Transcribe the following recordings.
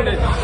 Single problem.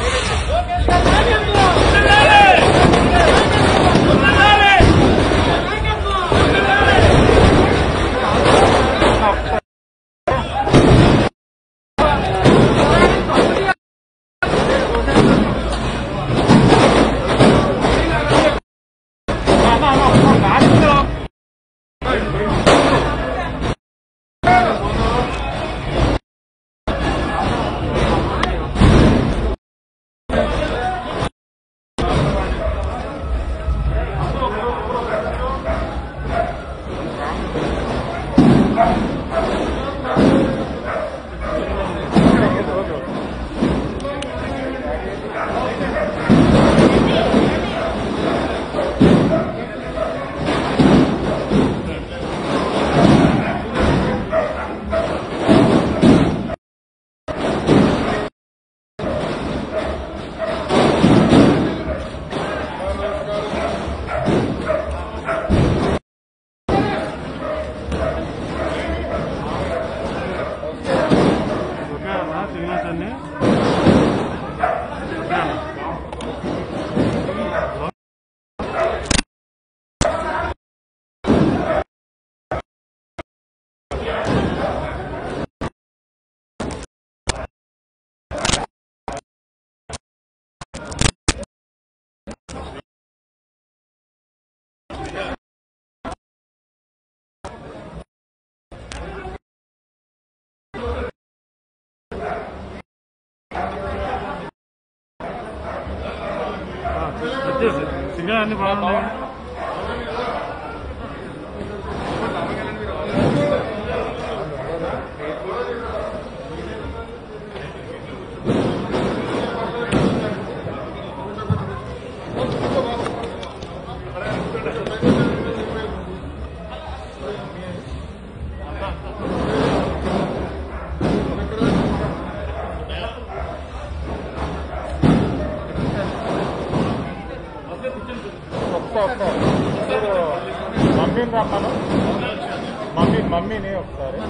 Mummy ne okari